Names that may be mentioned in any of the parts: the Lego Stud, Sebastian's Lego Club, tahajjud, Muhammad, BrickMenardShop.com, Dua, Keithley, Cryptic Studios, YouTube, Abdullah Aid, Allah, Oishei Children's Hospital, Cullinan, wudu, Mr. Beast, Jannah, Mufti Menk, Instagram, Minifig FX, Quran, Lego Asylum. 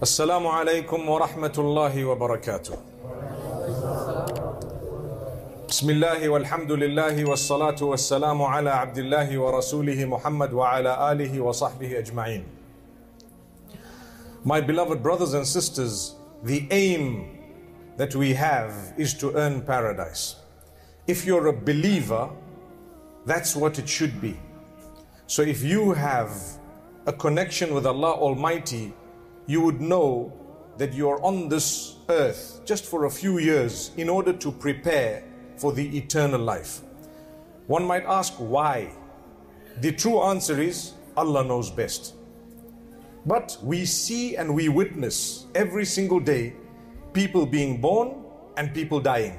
Assalamu alaikum wa rahmatullahi wa barakatuh. Bismillahi walhamdulillahi wassalatu wassalamu ala abdillahi wa rasulihi Muhammad wa ala alihi wa sahbihi ajma'in. My beloved brothers and sisters, the aim that we have is to earn paradise. If you're a believer, that's what it should be. So if you have a connection with Allah Almighty, you would know that you are on this earth just for a few years in order to prepare for the eternal life. One might ask why? The true answer is Allah knows best. But we see and we witness every single day people being born and people dying.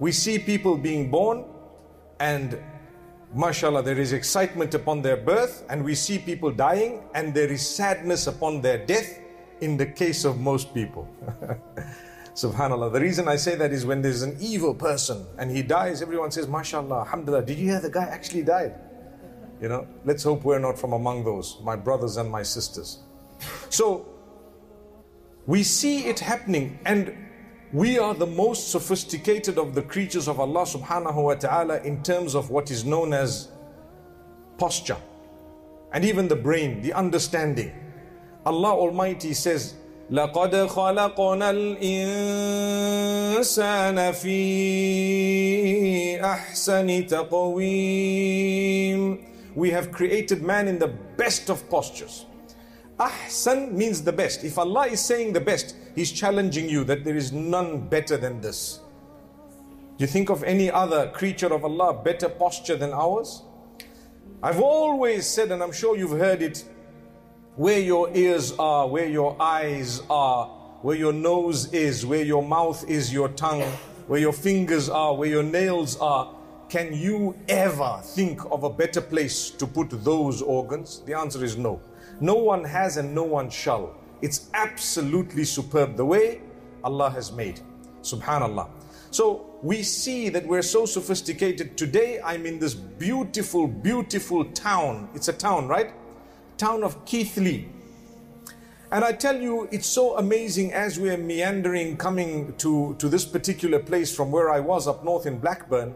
We see people being born and mashallah, there is excitement upon their birth, and we see people dying and there is sadness upon their death. In the case of most people. SubhanAllah. The reason I say that is when there's an evil person and he dies, everyone says, mashallah, alhamdulillah, did you hear the guy actually died? You know, let's hope we're not from among those, my brothers and my sisters. So, we see it happening, and we are the most sophisticated of the creatures of Allah subhanahu wa ta'ala in terms of what is known as posture. And even the brain, the understanding. Allah Almighty says, لَقَدْ خَلَقْنَا الْإِنسَانَ فِي أَحْسَنِ تَقْوِيمٍ. We have created man in the best of postures. Ahsan means the best. If Allah is saying the best, He's challenging you that there is none better than this. Do you think of any other creature of Allah better posture than ours? I've always said, and I'm sure you've heard it, where your ears are, where your eyes are, where your nose is, where your mouth is, your tongue, where your fingers are, where your nails are, can you ever think of a better place to put those organs? The answer is no. No one has and no one shall. It's absolutely superb the way Allah has made. Subhanallah. So we see that we're so sophisticated. Today I'm in this beautiful, beautiful town. It's a town, right? Town of Keithley. And I tell you, it's so amazing as we're meandering, coming to this particular place from where I was up north in Blackburn,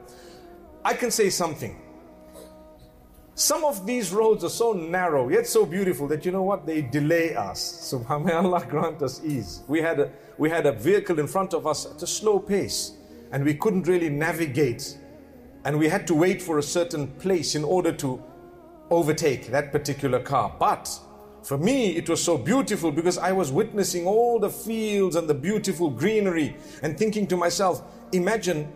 I can say something. Some of these roads are so narrow, yet so beautiful that you know what? They delay us. SubhanAllah, grant us ease. We had a vehicle in front of us at a slow pace and we couldn't really navigate. And we had to wait for a certain place in order to overtake that particular car. But for me it was so beautiful because I was witnessing all the fields and the beautiful greenery and thinking to myself, imagine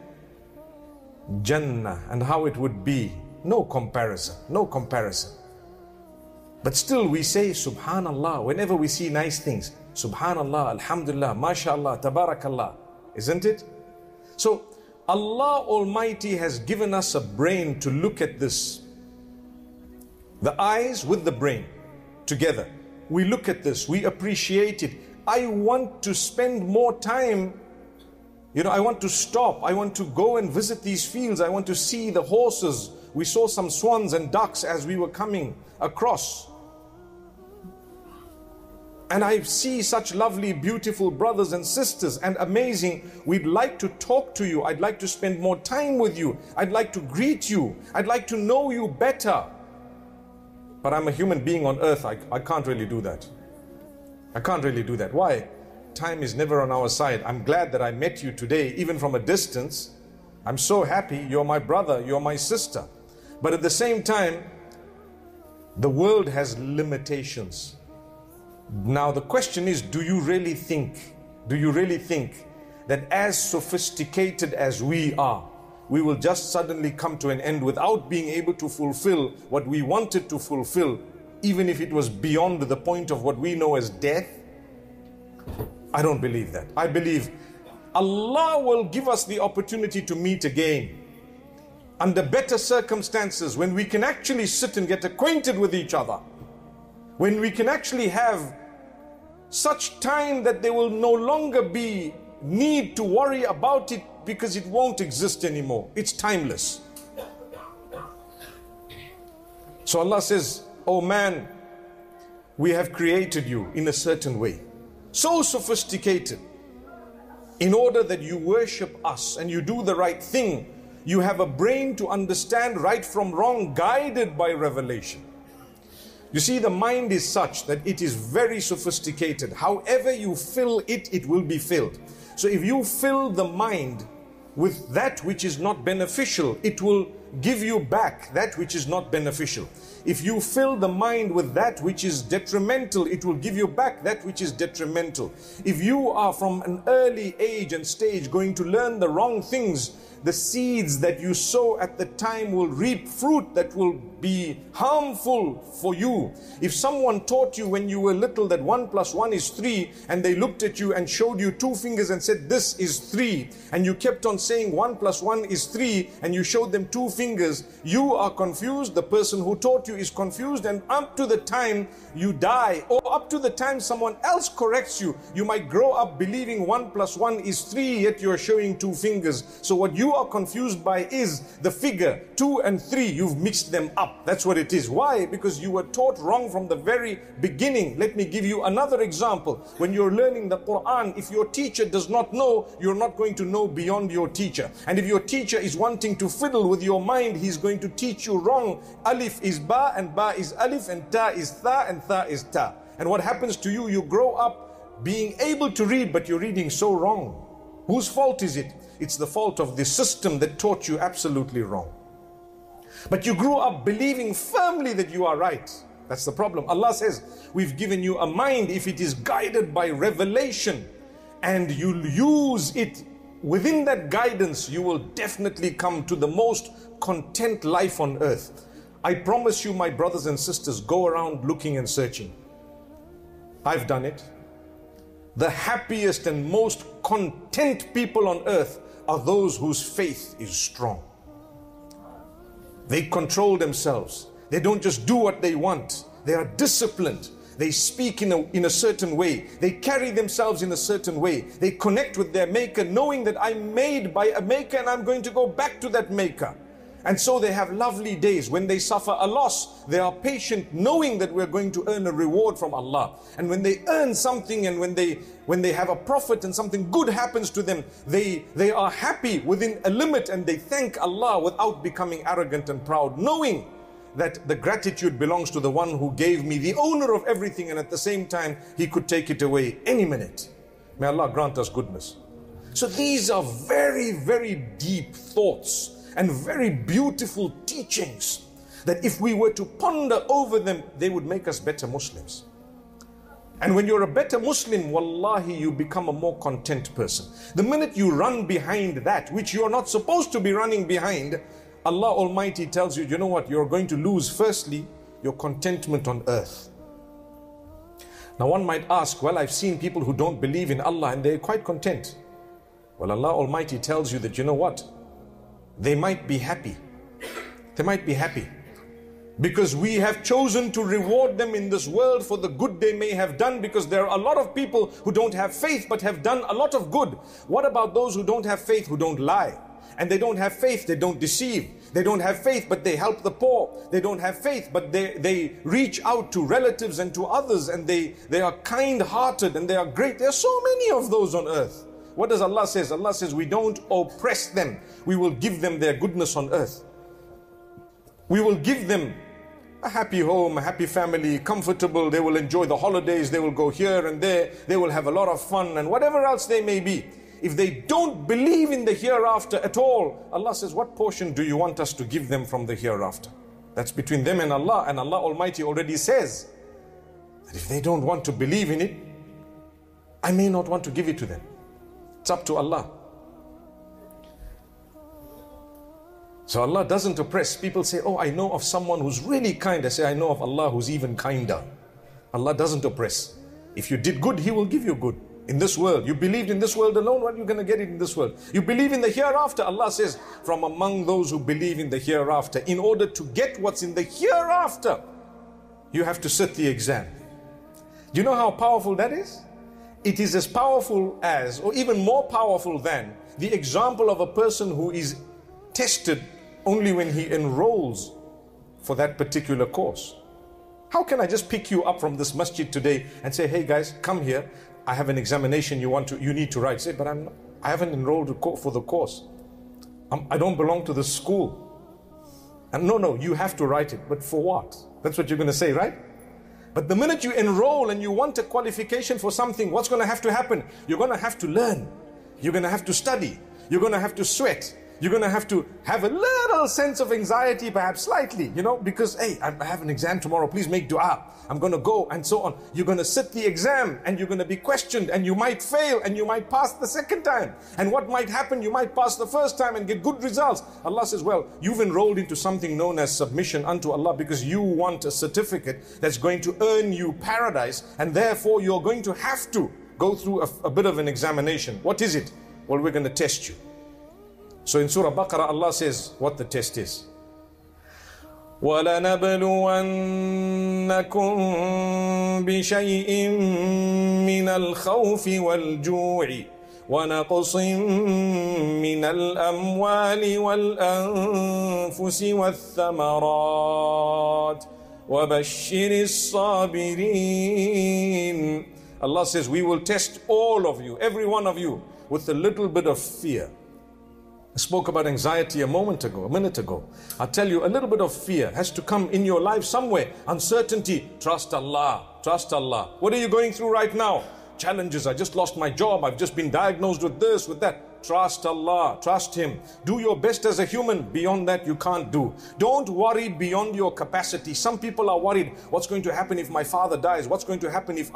Jannah and how it would be. No comparison, no comparison. But still we say subhanallah whenever we see nice things. Subhanallah, alhamdulillah, mashallah, tabarakallah, isn't it? So Allah Almighty has given us a brain to look at this. The eyes with the brain together. We look at this, we appreciate it. I want to spend more time, you know, I want to stop. I want to go and visit these fields. I want to see the horses. We saw some swans and ducks as we were coming across. And I see such lovely, beautiful brothers and sisters, and amazing. We'd like to talk to you. I'd like to spend more time with you. I'd like to greet you. I'd like to know you better. But I'm a human being on earth, I can't really do that. I can't really do that. Why? Time is never on our side. I'm glad that I met you today, even from a distance. I'm so happy, you're my brother, you're my sister. But at the same time, the world has limitations. Now the question is, do you really think that as sophisticated as we are, we will just suddenly come to an end without being able to fulfill what we wanted to fulfill, even if it was beyond the point of what we know as death? I don't believe that. I believe Allah will give us the opportunity to meet again under better circumstances, when we can actually sit and get acquainted with each other, when we can actually have such time that there will no longer be need to worry about it, because it won't exist anymore. It's timeless. So Allah says, oh man, we have created you in a certain way. so sophisticated. In order that you worship us and you do the right thing, you have a brain to understand right from wrong, guided by revelation. You see, the mind is such that it is very sophisticated. However you fill it, it will be filled. So if you fill the mind with that which is not beneficial, it will give you back that which is not beneficial. If you fill the mind with that which is detrimental, it will give you back that which is detrimental. If you are from an early age and stage going to learn the wrong things, the seeds that you sow at the time will reap fruit that will be harmful for you. If someone taught you when you were little that 1 plus 1 is 3, and they looked at you and showed you 2 fingers and said, this is 3, and you kept on saying 1 plus 1 is 3, and you showed them 2 fingers, you are confused, the person who taught you is confused, and up to the time you die, or up to the time someone else corrects you, you might grow up believing 1 plus 1 is 3, yet you are showing 2 fingers. So what you are confused by is the figure 2 and 3. You've mixed them up. That's what it is. Why? Because you were taught wrong from the very beginning. Let me give you another example. When you're learning the Quran, if your teacher does not know, you're not going to know beyond your teacher. And if your teacher is wanting to fiddle with your mind, he's going to teach you wrong. Alif is ba, and ba is alif, and ta is tha, and tha is ta. And what happens to you? You grow up being able to read, but you're reading so wrong. Whose fault is it? It's the fault of the system that taught you absolutely wrong. But you grew up believing firmly that you are right. That's the problem. Allah says, we've given you a mind, if it is guided by revelation and you use it within that guidance, you will definitely come to the most content life on earth. I promise you, my brothers and sisters, go around looking and searching. I've done it. The happiest and most content people on earth are those whose faith is strong. They control themselves. They don't just do what they want. They are disciplined. They speak in a certain way. They carry themselves in a certain way. They connect with their maker, knowing that I'm made by a maker and I'm going to go back to that maker. And so they have lovely days. When they suffer a loss, they are patient, knowing that we're going to earn a reward from Allah. And when they earn something, and when they have a profit and something good happens to them, they are happy within a limit, and they thank Allah without becoming arrogant and proud, knowing that the gratitude belongs to the one who gave me, the owner of everything, and at the same time, he could take it away any minute. May Allah grant us goodness. So these are very, very deep thoughts and very beautiful teachings that if we were to ponder over them, they would make us better Muslims. And when you're a better Muslim, wallahi, you become a more content person. The minute you run behind that which you're not supposed to be running behind, Allah Almighty tells you, you know what, you're going to lose firstly your contentment on earth. Now one might ask, well, I've seen people who don't believe in Allah and they're quite content. Well, Allah Almighty tells you that, you know what, they might be happy. They might be happy because we have chosen to reward them in this world for the good they may have done, because there are a lot of people who don't have faith but have done a lot of good. What about those who don't have faith, who don't lie? And they don't have faith, they don't deceive. They don't have faith, but they help the poor. They don't have faith, but they reach out to relatives and to others, and they are kind-hearted and they are great. There are so many of those on earth. What does Allah say? Allah says, we don't oppress them. We will give them their goodness on earth. We will give them a happy home, a happy family, comfortable. They will enjoy the holidays. They will go here and there. They will have a lot of fun and whatever else they may be. If they don't believe in the hereafter at all, Allah says, what portion do you want us to give them from the hereafter? That's between them and Allah Almighty already says that if they don't want to believe in it, I may not want to give it to them. It's up to Allah. So Allah doesn't oppress. People say, oh, I know of someone who's really kind. I say, I know of Allah who's even kinder. Allah doesn't oppress. If you did good, He will give you good in this world. You believed in this world alone, well, you're going to get it in this world. You believe in the hereafter. Allah says, from among those who believe in the hereafter, in order to get what's in the hereafter, you have to sit the exam. Do you know how powerful that is? It is as powerful as, or even more powerful than, the example of a person who is tested only when he enrolls for that particular course. How can I just pick you up from this masjid today and say, hey guys, come here, I have an examination you need to write. Say, but I haven't enrolled for the course. I don't belong to the school. And no, you have to write it. But for what? That's what you're going to say, right? But the minute you enroll and you want a qualification for something, what's going to have to happen? You're going to have to learn. You're going to have to study. You're going to have to sweat. You're going to have a little sense of anxiety, perhaps slightly, because, hey, I have an exam tomorrow. Please make dua. I'm going to go, and so on. You're going to sit the exam, and you're going to be questioned, and you might fail, and you might pass the second time. And what might happen? You might pass the first time and get good results. Allah says, well, you've enrolled into something known as submission unto Allah because you want a certificate that's going to earn you paradise, and therefore you're going to have to go through a bit of an examination. What is it? Well, we're going to test you. So in Surah Baqarah, Allah says what the test is. وَلَنَبْلُوَنَّكُمْ بِشَيْءٍ مِّنَ الْخَوْفِ وَالْجُوعِ وَنَقْصٍ مِّنَ الْأَمْوَالِ وَالْأَنفُسِ وَالثَّمَرَاتِ وَبَشِّرِ الصَّابِرِينَ. Allah says, we will test all of you, every one of you, with a little bit of fear. I spoke about anxiety a minute ago. I tell you, a little bit of fear has to come in your life somewhere. Uncertainty. Trust Allah. Trust Allah. What are you going through right now? Challenges. I just lost my job. I've just been diagnosed with this, with that. Trust Allah. Trust Him. Do your best as a human. Beyond that, you can't do. Don't worry beyond your capacity. Some people are worried. What's going to happen if my father dies? What's going to happen if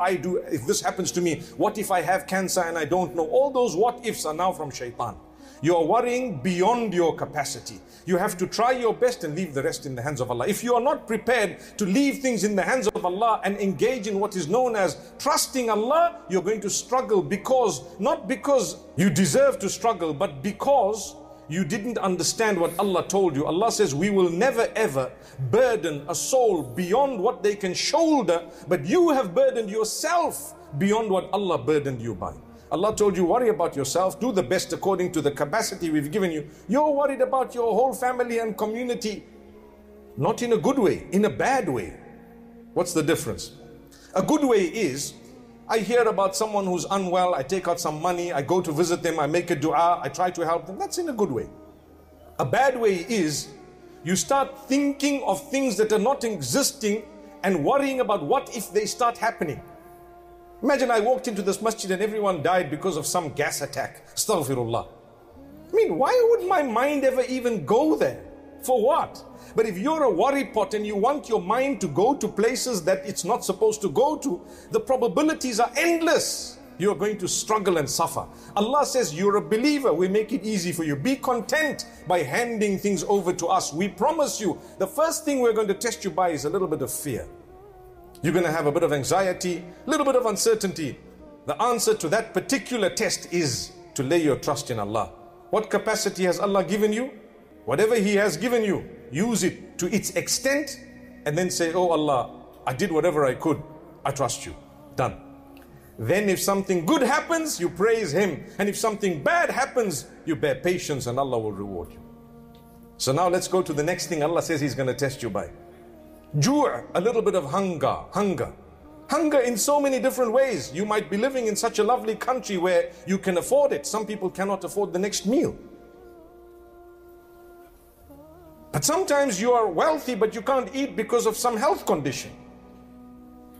this happens to me? What if I have cancer and I don't know? All those what ifs are now from shaitan. You are worrying beyond your capacity. You have to try your best and leave the rest in the hands of Allah. If you are not prepared to leave things in the hands of Allah and engage in what is known as trusting Allah, you're going to struggle not because you deserve to struggle, but because you didn't understand what Allah told you. Allah says, we will never ever burden a soul beyond what they can shoulder, but you have burdened yourself beyond what Allah burdened you by. Allah told you, worry about yourself, do the best according to the capacity we've given you. You're worried about your whole family and community. Not in a good way, in a bad way. What's the difference? A good way is, I hear about someone who's unwell, I take out some money, I go to visit them, I make a dua, I try to help them. That's in a good way. A bad way is, you start thinking of things that are not existing and worrying about what if they start happening. Imagine I walked into this masjid and everyone died because of some gas attack. Astaghfirullah. I mean, why would my mind ever even go there? For what? But if you're a worry pot and you want your mind to go to places that it's not supposed to go to, the probabilities are endless. You're going to struggle and suffer. Allah says, you're a believer. We make it easy for you. Be content by handing things over to us. We promise you, the first thing we're going to test you by is a little bit of fear. You're going to have a bit of anxiety, a little bit of uncertainty. The answer to that particular test is to lay your trust in Allah. What capacity has Allah given you? Whatever He has given you, use it to its extent and then say, oh Allah, I did whatever I could. I trust you. Done. Then if something good happens, you praise Him. And if something bad happens, you bear patience and Allah will reward you. So now let's go to the next thing Allah says He's going to test you by. Ju', a little bit of hunger. Hunger in so many different ways. You might be living in such a lovely country where you can afford it. Some people cannot afford the next meal. But sometimes you are wealthy, but you can't eat because of some health condition.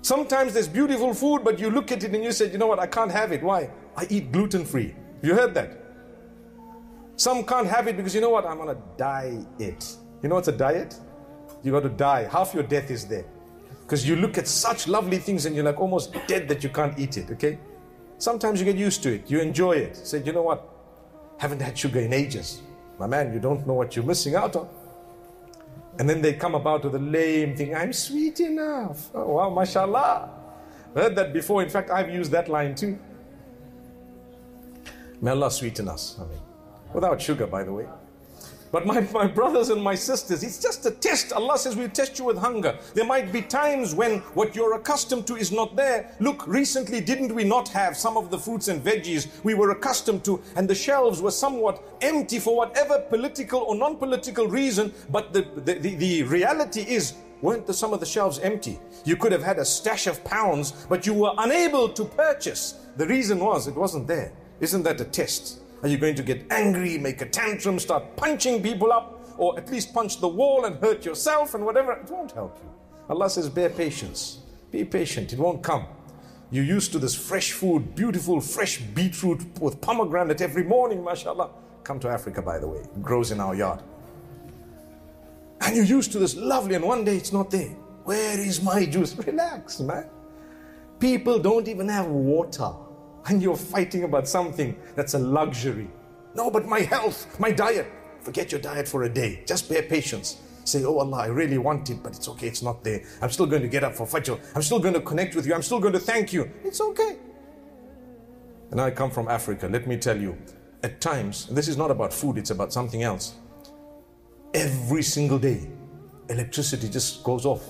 Sometimes there's beautiful food, but you look at it and you say, you know what, I can't have it. Why? I eat gluten-free. You heard that? Some can't have it because, you know what, I'm on a diet. You know what's a diet? You got to die. Half your death is there. Because you look at such lovely things and you're like almost dead that you can't eat it, okay? Sometimes you get used to it. You enjoy it. Say, you know what? Haven't had sugar in ages. My man, you don't know what you're missing out on. And then they come about with a lame thing. I'm sweet enough. Oh, wow, mashallah. Heard that before. In fact, I've used that line too. May Allah sweeten us. I mean, without sugar, by the way. But my brothers and my sisters, it's just a test. Allah says, we'll test you with hunger. There might be times when what you're accustomed to is not there. Look, recently, didn't we not have some of the fruits and veggies we were accustomed to, and the shelves were somewhat empty for whatever political or non-political reason, but the reality is, weren't some of the shelves empty? You could have had a stash of pounds, but you were unable to purchase. The reason was it wasn't there. Isn't that a test? Are you going to get angry, make a tantrum, start punching people up, or at least punch the wall and hurt yourself and whatever? It won't help you. Allah says, bear patience. Be patient. It won't come. You're used to this fresh food, beautiful fresh beetroot with pomegranate every morning, mashallah. Come to Africa, by the way. It grows in our yard. And you're used to this lovely, and one day it's not there. Where is my juice? Relax, man. People don't even have water. And you're fighting about something that's a luxury. No, but my health, my diet. Forget your diet for a day. Just bear patience. Say, oh Allah, I really want it, but it's okay, it's not there. I'm still going to get up for Fajr. I'm still going to connect with you. I'm still going to thank you. It's okay. And I come from Africa. Let me tell you, at times, and this is not about food, it's about something else. Every single day, electricity just goes off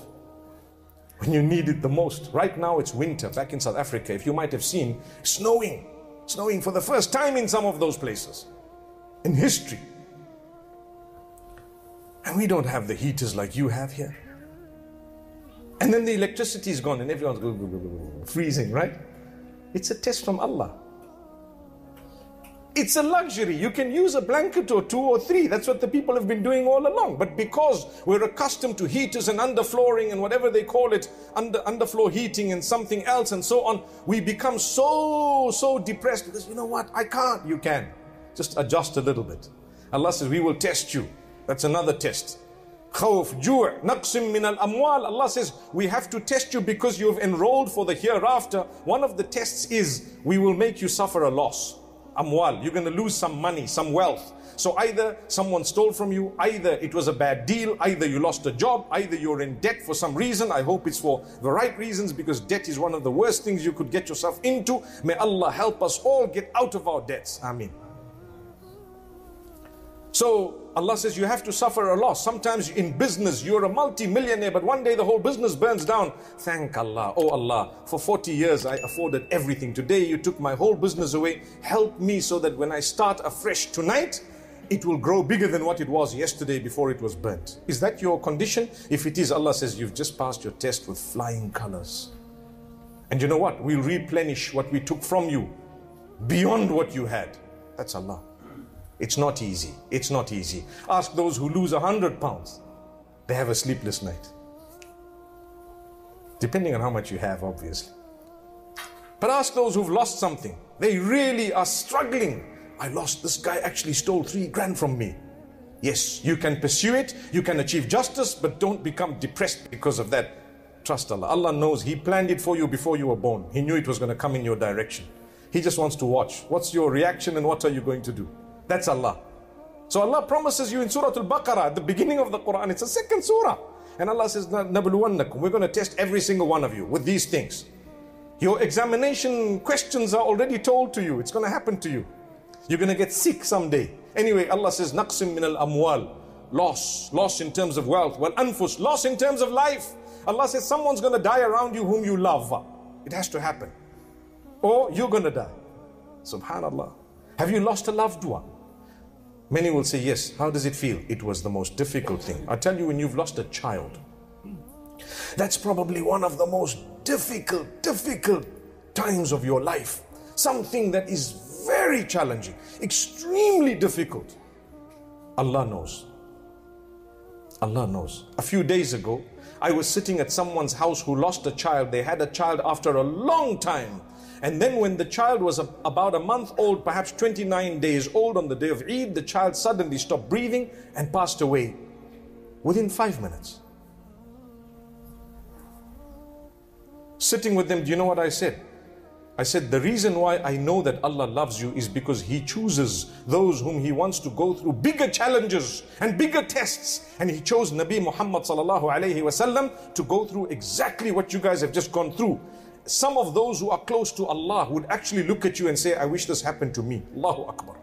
when you need it the most. Right now it's winter back in South Africa. If you might have seen, snowing for the first time in some of those places in history. And we don't have the heaters like you have here. And then the electricity is gone and everyone's freezing, right? It's a test from Allah. It's a luxury. You can use a blanket or two or three. That's what the people have been doing all along. But because we're accustomed to heaters and underflooring and whatever they call it, underfloor heating and something else and so on, we become so depressed because, you know what, I can't. You can. Just adjust a little bit. Allah says, we will test you. That's another test. Khawf, ju', naqsim min al-amwal. Allah says, we have to test you because you've enrolled for the hereafter. One of the tests is, we will make you suffer a loss. Amwal, you're going to lose some money, some wealth. So either someone stole from you, either it was a bad deal, either you lost a job, either you're in debt for some reason. I hope it's for the right reasons, because debt is one of the worst things you could get yourself into. May Allah help us all get out of our debts. Ameen. So Allah says you have to suffer a loss. Sometimes in business, you're a multi-millionaire, but one day the whole business burns down. Thank Allah. Oh Allah, for 40 years I afforded everything. Today you took my whole business away. Help me so that when I start afresh tonight, it will grow bigger than what it was yesterday before it was burnt. Is that your condition? If it is, Allah says you've just passed your test with flying colors. And you know what? We'll replenish what we took from you beyond what you had. That's Allah. It's not easy. It's not easy. Ask those who lose 100 pounds. They have a sleepless night. Depending on how much you have, obviously. But ask those who've lost something. They really are struggling. I lost. This guy actually stole 3 grand from me. Yes, you can pursue it. You can achieve justice, but don't become depressed because of that. Trust Allah. Allah knows. He planned it for you before you were born. He knew it was going to come in your direction. He just wants to watch. What's your reaction and what are you going to do? That's Allah. So Allah promises you in Surah Al-Baqarah, at the beginning of the Quran, it's the second surah. And Allah says, نَبْلُوَنَّكُمْ. We're going to test every single one of you with these things. Your examination questions are already told to you. It's going to happen to you. You're going to get sick someday. Anyway, Allah says, نَقْسِم مِنَ الْأَمْوَالِ. Loss in terms of wealth. وَالْأَنفُسِ. Loss in terms of life. Allah says, someone's going to die around you whom you love. It has to happen. Or you're going to die. Subhanallah. Have you lost a loved one? Many will say, yes. How does it feel? It was the most difficult thing. I tell you, when you've lost a child, that's probably one of the most difficult times of your life. Something that is very challenging, extremely difficult. Allah knows. Allah knows. A few days ago, I was sitting at someone's house who lost a child. They had a child after a long time. And then when the child was about a month old, perhaps 29 days old, on the day of Eid, the child suddenly stopped breathing and passed away within 5 minutes. Sitting with them, do you know what I said? I said, the reason why I know that Allah loves you is because He chooses those whom He wants to go through bigger challenges and bigger tests. And He chose Nabi Muhammad ﷺ to go through exactly what you guys have just gone through. Some of those who are close to Allah would actually look at you and say, I wish this happened to me. Allahu Akbar.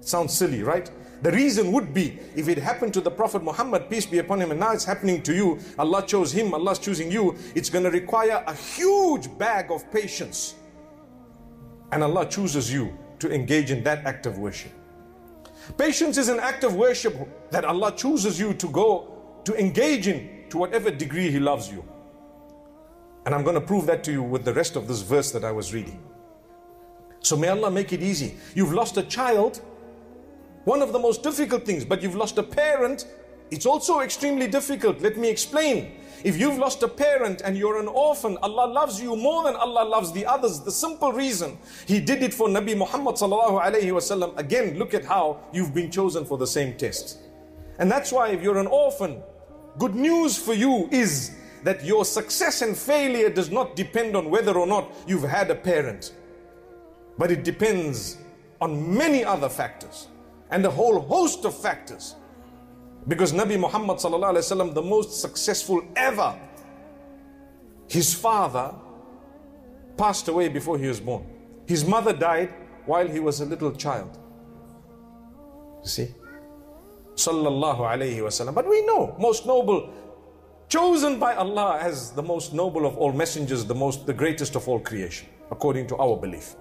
Sounds silly, right? The reason would be, if it happened to the Prophet Muhammad, peace be upon him, and now it's happening to you, Allah chose him, Allah's choosing you, it's going to require a huge bag of patience. And Allah chooses you to engage in that act of worship. Patience is an act of worship that Allah chooses you to go, to engage in, to whatever degree He loves you. And I'm going to prove that to you with the rest of this verse that I was reading. So may Allah make it easy. You've lost a child, one of the most difficult things, but you've lost a parent, it's also extremely difficult. Let me explain. If you've lost a parent and you're an orphan, Allah loves you more than Allah loves the others. The simple reason, He did it for Nabi Muhammad sallallahu alayhi wasallam. Again, look at how you've been chosen for the same test. And that's why if you're an orphan, good news for you is that your success and failure does not depend on whether or not you've had a parent. But it depends on many other factors and a whole host of factors. Because Nabi Muhammad sallallahu alaihi wasallam, the most successful ever, his father passed away before he was born. His mother died while he was a little child. You see? Sallallahu alaihi wasallam. But we know, most noble, chosen by Allah as the most noble of all messengers, the greatest of all creation, according to our belief.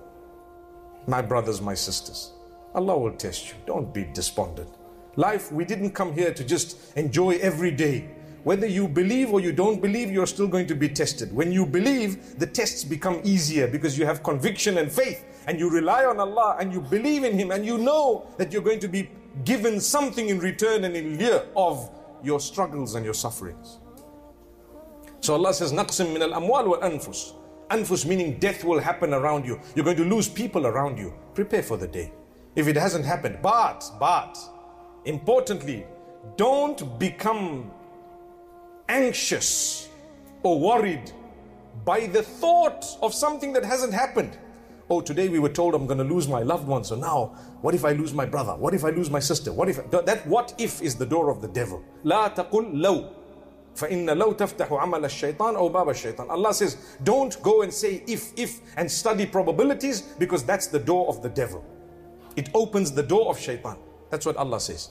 My brothers, my sisters, Allah will test you. Don't be despondent. Life, we didn't come here to just enjoy every day. Whether you believe or you don't believe, you're still going to be tested. When you believe, the tests become easier because you have conviction and faith, and you rely on Allah and you believe in Him, and you know that you're going to be given something in return and in lieu of your struggles and your sufferings. So Allah says, Naqsim min al-amwal wal anfus. Anfus meaning death will happen around you. You're going to lose people around you. Prepare for the day if it hasn't happened. But importantly, don't become anxious or worried by the thought of something that hasn't happened. Oh, today we were told I'm going to lose my loved one, so now what if I lose my brother? What if I lose my sister? What if that what if is the door of the devil. La taqul law fa inna law taftahu amal ash-shaytan aw bab ash-shaytan. Allah says, don't go and say if and study probabilities, because that's the door of the devil. It opens the door of shaytan. That's what Allah says.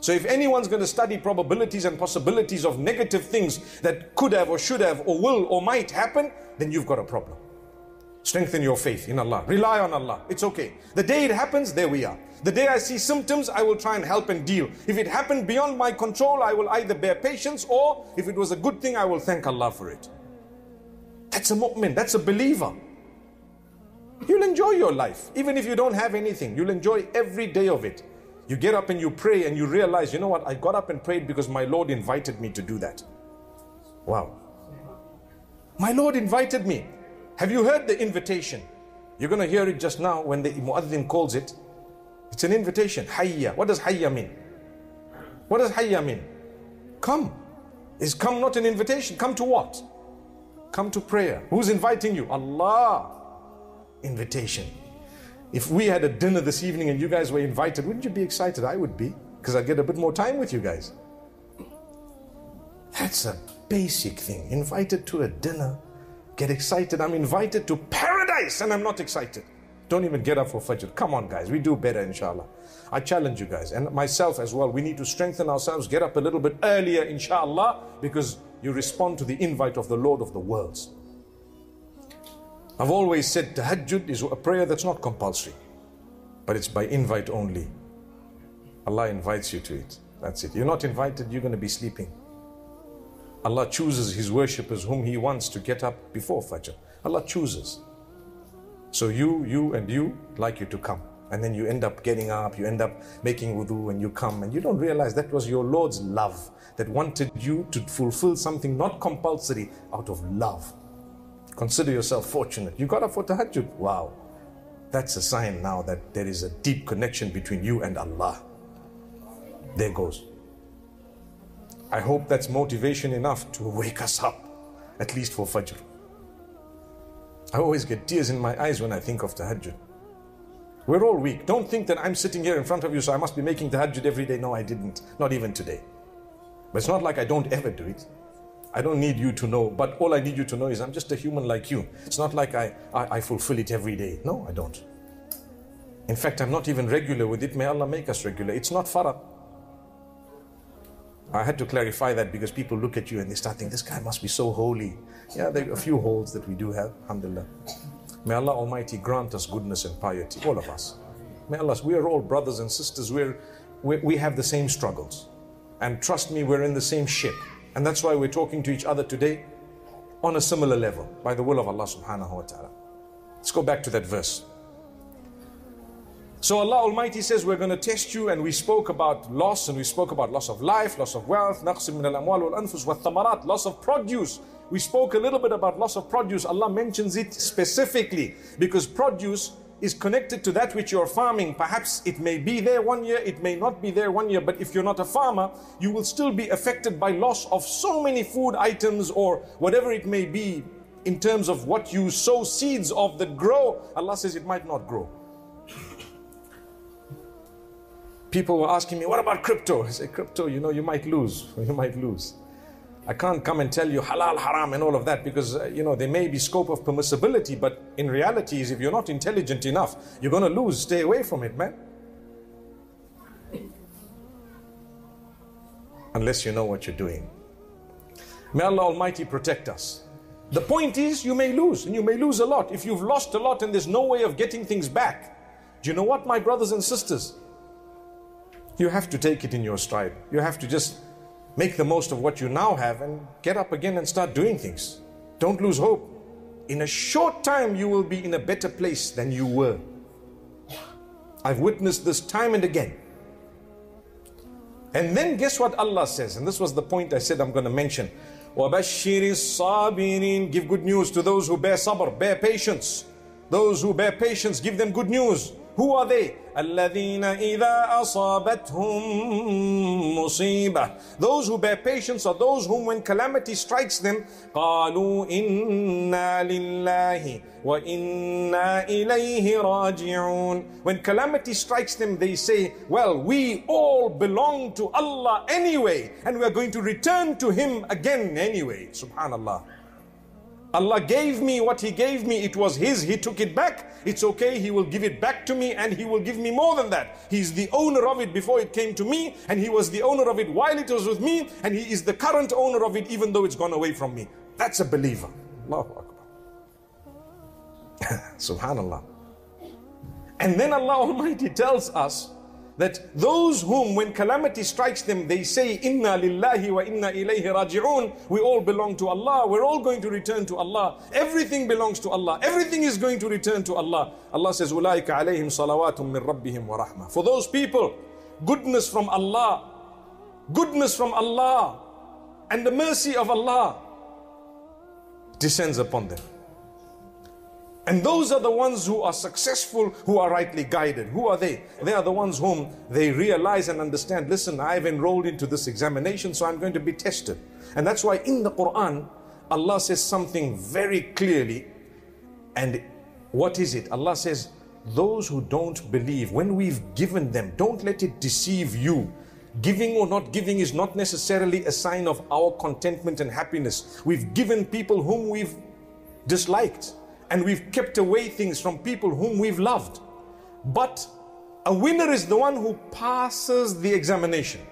So if anyone's going to study probabilities and possibilities of negative things that could have or should have or will or might happen, then you've got a problem. Strengthen your faith in Allah. Rely on Allah. It's okay. The day it happens, there we are. The day I see symptoms, I will try and help and deal. If it happened beyond my control, I will either bear patience, or if it was a good thing, I will thank Allah for it. That's a mu'min. That's a believer. You'll enjoy your life. Even if you don't have anything, you'll enjoy every day of it. You get up and you pray and you realize, you know what, I got up and prayed because my Lord invited me to do that. Wow. My Lord invited me. Have you heard the invitation? You're going to hear it just now when the Muaddin calls it. It's an invitation. Hayya. What does Hayya mean? What does Hayya mean? Come. Is come not an invitation? Come to what? Come to prayer. Who's inviting you? Allah. Invitation. If we had a dinner this evening and you guys were invited, wouldn't you be excited? I would be, because I'd get a bit more time with you guys. That's a basic thing. Invited to a dinner, get excited. I'm invited to paradise and I'm not excited. Don't even get up for Fajr. Come on, guys. We do better, inshallah. I challenge you guys and myself as well. We need to strengthen ourselves. Get up a little bit earlier, inshallah, because you respond to the invite of the Lord of the worlds. I've always said tahajjud is a prayer that's not compulsory, but it's by invite only. Allah invites you to it. That's it. You're not invited, you're going to be sleeping. Allah chooses His worshippers whom He wants to get up before Fajr. Allah chooses. So you like you to come. And then you end up getting up, you end up making wudu and you come, and you don't realize that was your Lord's love that wanted you to fulfill something not compulsory out of love. Consider yourself fortunate. You got up for tahajjud. Wow. That's a sign now that there is a deep connection between you and Allah. There goes. I hope that's motivation enough to wake us up, at least for Fajr. I always get tears in my eyes when I think of tahajjud. We're all weak. Don't think that I'm sitting here in front of you, so I must be making tahajjud every day. No, I didn't. Not even today. But it's not like I don't ever do it. I don't need you to know, but all I need you to know is I'm just a human like you. It's not like I fulfill it every day. No, I don't. In fact, I'm not even regular with it. May Allah make us regular. It's not farad. I had to clarify that because people look at you and they start thinking, this guy must be so holy. Yeah, there are a few holds that we do have, alhamdulillah. May Allah Almighty grant us goodness and piety, all of us. May Allah, we are all brothers and sisters. We have the same struggles. And trust me, we're in the same ship. And that's why we're talking to each other today on a similar level by the will of Allah subhanahu wa ta'ala. Let's go back to that verse. So Allah Almighty says, we're going to test you, and we spoke about loss, and we spoke about loss of life, loss of wealth, naqsim min al-amwal wal-anfus wath-thamarat, loss of produce. We spoke a little bit about loss of produce. Allah mentions it specifically because produce is connected to that which you're farming. Perhaps it may be there one year, it may not be there one year, but if you're not a farmer, you will still be affected by loss of so many food items or whatever it may be in terms of what you sow seeds of that grow. Allah says it might not grow. People were asking me, what about crypto? I say, crypto, you know, you might lose, you might lose. I can't come and tell you halal, haram and all of that because, you know, there may be scope of permissibility, but in reality is if you're not intelligent enough, you're going to lose. Stay away from it, man. Unless you know what you're doing. May Allah Almighty protect us. The point is you may lose, and you may lose a lot. If you've lost a lot and there's no way of getting things back, do you know what, my brothers and sisters? You have to take it in your stride. You have to just make the most of what you now have and get up again and start doing things. Don't lose hope. In a short time, you will be in a better place than you were. I've witnessed this time and again. And then guess what Allah says? And this was the point I said I'm going to mention. وَبَشِّرِ الصَّابِرِينَ. Give good news to those who bear sabr, bear patience. Those who bear patience, give them good news. Who are they? الَّذِينَ إِذَا أَصَابَتْهُمْ مُصِيبَةٌ. Those who bear patience are those whom when calamity strikes them, قَالُوا إِنَّا لِلَّهِ وَإِنَّا إِلَيْهِ رَاجِعُونَ. When calamity strikes them, they say, well, we all belong to Allah anyway, and we are going to return to Him again anyway. Subhanallah. Allah gave me what He gave me. It was His. He took it back. It's okay. He will give it back to me, and He will give me more than that. He's the owner of it before it came to me, and He was the owner of it while it was with me, and He is the current owner of it even though it's gone away from me. That's a believer. Allahu Akbar. Subhanallah. And then Allah Almighty tells us that those whom when calamity strikes them, they say, Inna lillahi wa inna ilayhi raji'un. We all belong to Allah. We're all going to return to Allah. Everything belongs to Allah. Everything is going to return to Allah. Allah says, Ulaika alayhim salawatum min rabbihim wa rahmah. For those people, goodness from Allah. Goodness from Allah. And the mercy of Allah descends upon them. And those are the ones who are successful, who are rightly guided. Who are they? They are the ones whom they realize and understand, listen, I've enrolled into this examination, so I'm going to be tested. And that's why in the Quran, Allah says something very clearly. And what is it? Allah says, those who don't believe, when we've given them, don't let it deceive you. Giving or not giving is not necessarily a sign of our contentment and happiness. We've given people whom we've disliked. And we've kept away things from people whom we've loved. But a winner is the one who passes the examination.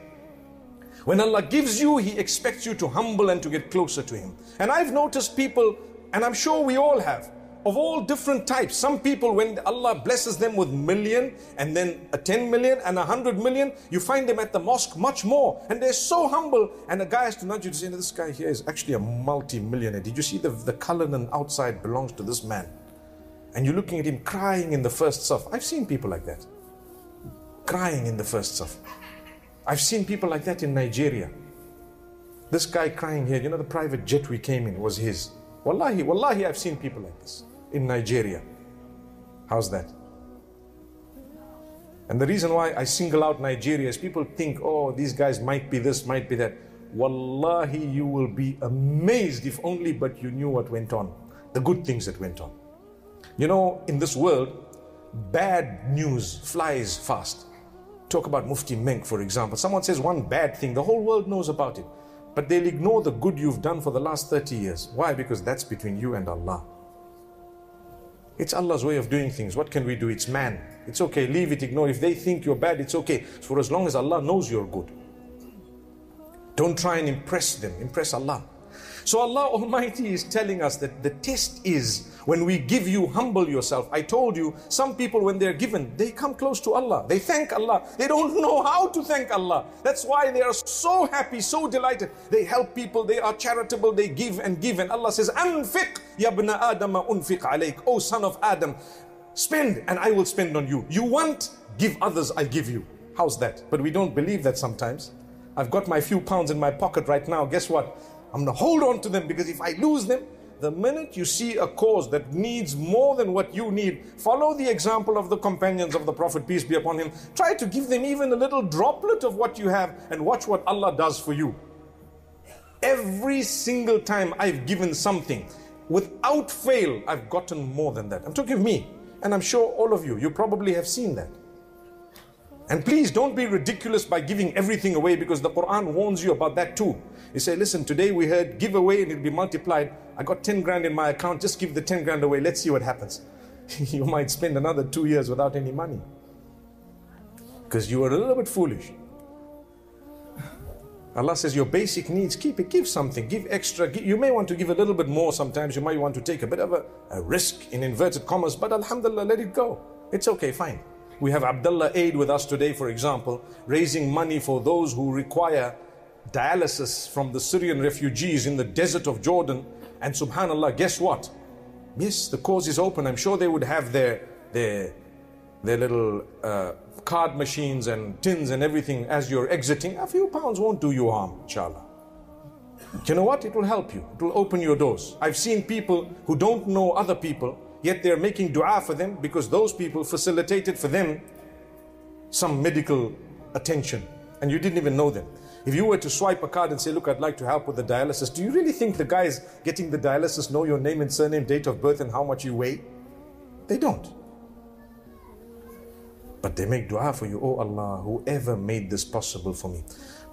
When Allah gives you, He expects you to humble and to get closer to Him. And I've noticed people, and I'm sure we all have, of all different types. Some people, when Allah blesses them with million and then a 10 million and 100 million, you find them at the mosque much more. And they're so humble. And a guy has to nudge you to say, this guy here is actually a multi-millionaire. Did you see the Cullinan outside belongs to this man? And you're looking at him crying in the first saf. I've seen people like that. Crying in the first saf. I've seen people like that in Nigeria. This guy crying here, you know, the private jet we came in was his. Wallahi, wallahi, I've seen people like this. In Nigeria. How's that? And the reason why I single out Nigeria is people think, oh, these guys might be this, might be that. Wallahi, you will be amazed if only but you knew what went on, the good things that went on. You know, in this world, bad news flies fast. Talk about Mufti Menk, for example. Someone says one bad thing, the whole world knows about it. But they'll ignore the good you've done for the last 30 years. Why? Because that's between you and Allah. It's Allah's way of doing things. What can we do? It's man. It's okay. Leave it. Ignore. If they think you're bad, it's okay. For as long as Allah knows you're good. Don't try and impress them. Impress Allah. So Allah Almighty is telling us that the test is when we give you, humble yourself. I told you, some people when they're given, they come close to Allah. They thank Allah. They don't know how to thank Allah. That's why they are so happy, so delighted. They help people. They are charitable. They give and give. And Allah says, Anfiq, ya ibn Adam, unfiq alayk. O son of Adam, Spend and I will spend on you. You want, give others, I give you. How's that? But we don't believe that sometimes. I've got my few pounds in my pocket right now. Guess what? I'm going to hold on to them, because if I lose them, the minute you see a cause that needs more than what you need, follow the example of the companions of the Prophet, peace be upon him. Try to give them even a little droplet of what you have, and watch what Allah does for you. Every single time I've given something, without fail, I've gotten more than that. I'm talking of me, and I'm sure all of you, you probably have seen that. And please don't be ridiculous by giving everything away, because the Quran warns you about that too. You say, listen, today we heard give away and it'll be multiplied. I got 10 grand in my account, just give the 10 grand away. Let's see what happens. You might spend another 2 years without any money, because you were a little bit foolish. Allah says your basic needs, keep it, give something, give extra. You may want to give a little bit more sometimes. You might want to take a bit of a risk in inverted commas, but alhamdulillah, let it go. It's okay, fine. We have Abdullah Aid with us today, for example, raising money for those who require dialysis from the Syrian refugees in the desert of Jordan. And subhanallah, guess what? Yes, the cause is open. I'm sure they would have their little card machines and tins and everything as you're exiting. A few pounds won't do you harm, inshallah. You know what? It will help you. It will open your doors. I've seen people who don't know other people, yet they're making dua for them, because those people facilitated for them some medical attention, and you didn't even know them. If you were to swipe a card and say, look, I'd like to help with the dialysis, do you really think the guys getting the dialysis know your name and surname, date of birth, and how much you weigh? They don't. But they make dua for you. Oh Allah, whoever made this possible for me,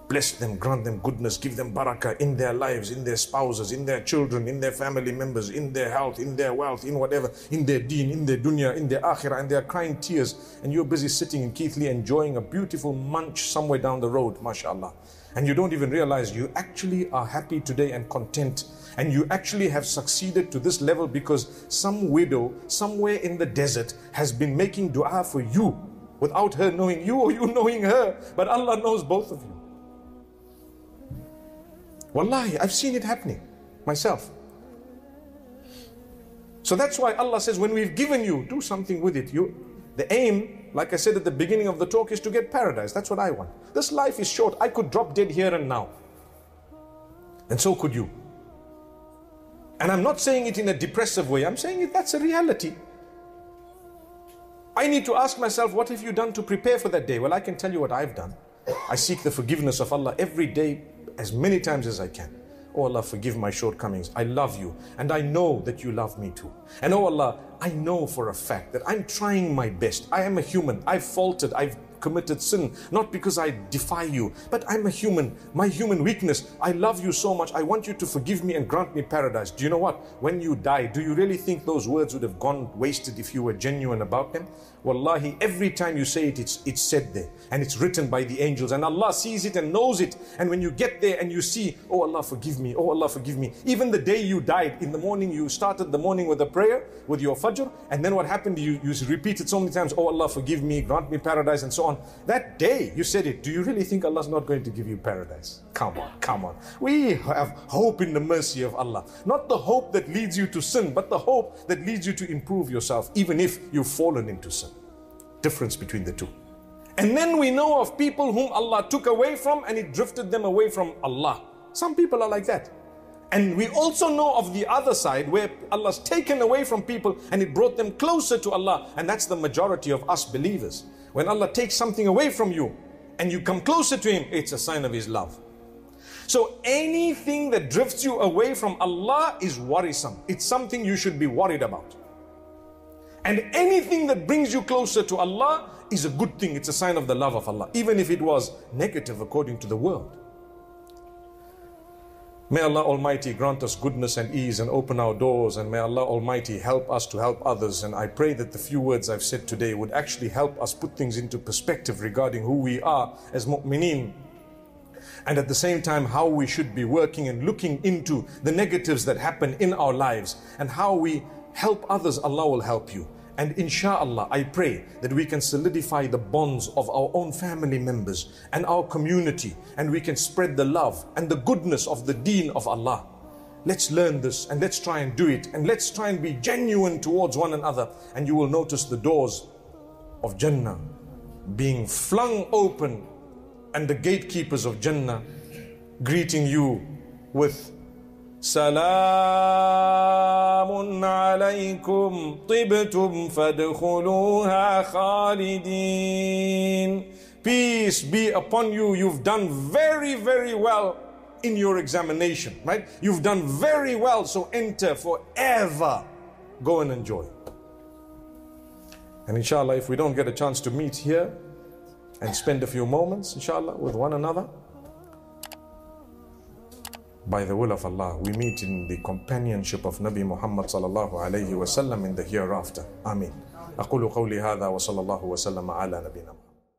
bless them, grant them goodness, give them barakah in their lives, in their spouses, in their children, in their family members, in their health, in their wealth, in whatever, in their deen, in their dunya, in their akhirah, and they're crying tears. And you're busy sitting in Keithley enjoying a beautiful munch somewhere down the road, mashallah. And you don't even realize you actually are happy today and content. And you actually have succeeded to this level because some widow somewhere in the desert has been making dua for you, without her knowing you or you knowing her, but Allah knows both of you. Wallahi, I've seen it happening myself. So that's why Allah says, when we've given you, do something with it. The aim, like I said at the beginning of the talk, is to get paradise. That's what I want. This life is short. I could drop dead here and now, and so could you. And I'm not saying it in a depressive way. I'm saying it, that's a reality. I need to ask myself, what have you done to prepare for that day? Well, I can tell you what I've done. I seek the forgiveness of Allah every day, as many times as I can. Oh Allah, forgive my shortcomings. I love you, and I know that you love me too. And oh Allah, I know for a fact that I'm trying my best. I am a human. I've faulted. I've committed sin, not because I defy you, but I'm a human. My human weakness. I love you so much. I want you to forgive me and grant me paradise. Do you know what? When you die, do you really think those words would have gone wasted if you were genuine about them? Wallahi, every time you say it, it's said there, and it's written by the angels, and Allah sees it and knows it. And when you get there and you see, oh Allah, forgive me, oh Allah, forgive me. Even the day you died, in the morning, you started the morning with a prayer, with your fajr, and then what happened? You repeat it so many times, oh Allah, forgive me, grant me paradise, and so on. That day you said it, do you really think Allah's not going to give you paradise? Come on, come on. We have hope in the mercy of Allah. Not the hope that leads you to sin, but the hope that leads you to improve yourself, even if you've fallen into sin. Difference between the two. And then we know of people whom Allah took away from, and it drifted them away from Allah. Some people are like that. And we also know of the other side, where Allah's taken away from people and it brought them closer to Allah. And that's the majority of us believers. When Allah takes something away from you and you come closer to Him, it's a sign of His love. So anything that drifts you away from Allah is worrisome. It's something you should be worried about. And anything that brings you closer to Allah is a good thing. It's a sign of the love of Allah, even if it was negative according to the world. May Allah Almighty grant us goodness and ease and open our doors, and may Allah Almighty help us to help others. And I pray that the few words I've said today would actually help us put things into perspective regarding who we are as mu'mineen, and at the same time how we should be working and looking into the negatives that happen in our lives, and how we help others. Allah will help you. And insha'Allah, I pray that we can solidify the bonds of our own family members and our community, and we can spread the love and the goodness of the deen of Allah. Let's learn this and let's try and do it, and let's try and be genuine towards one another, and you will notice the doors of Jannah being flung open and the gatekeepers of Jannah greeting you with Salamun alaykum tibtum fadkhuluha khalideen. Peace be upon you, you've done very, very well in your examination, right? You've done very well, so enter forever. Go and enjoy. And inshallah, if we don't get a chance to meet here and spend a few moments, inshallah, with one another, by the will of Allah, we meet in the companionship of Nabi Muhammad sallallahu alayhi wa sallam in the hereafter. Ameen. أقول قولي هذا وصلى الله وسلم على نبينا.